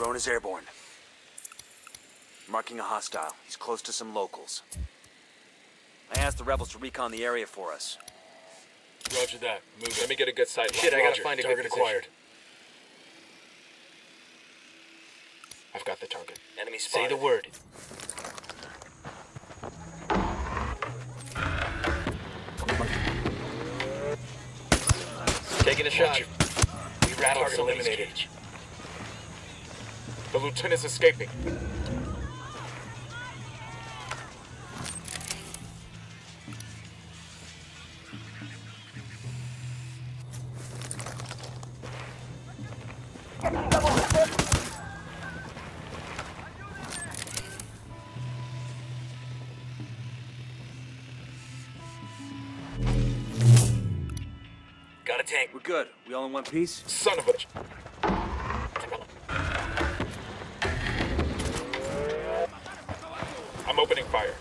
Drone is airborne. Marking a hostile. He's close to some locals. I asked the rebels to recon the area for us. Roger that. Move. Let me get a good sight. Shit, I gotta find a target acquired. I've got the target. Enemy spotted. Say the word. Taking a shot. We rattled some eliminated. The lieutenant's escaping. Got a tank. We're good. We all in one piece? Son of a... I'm opening fire.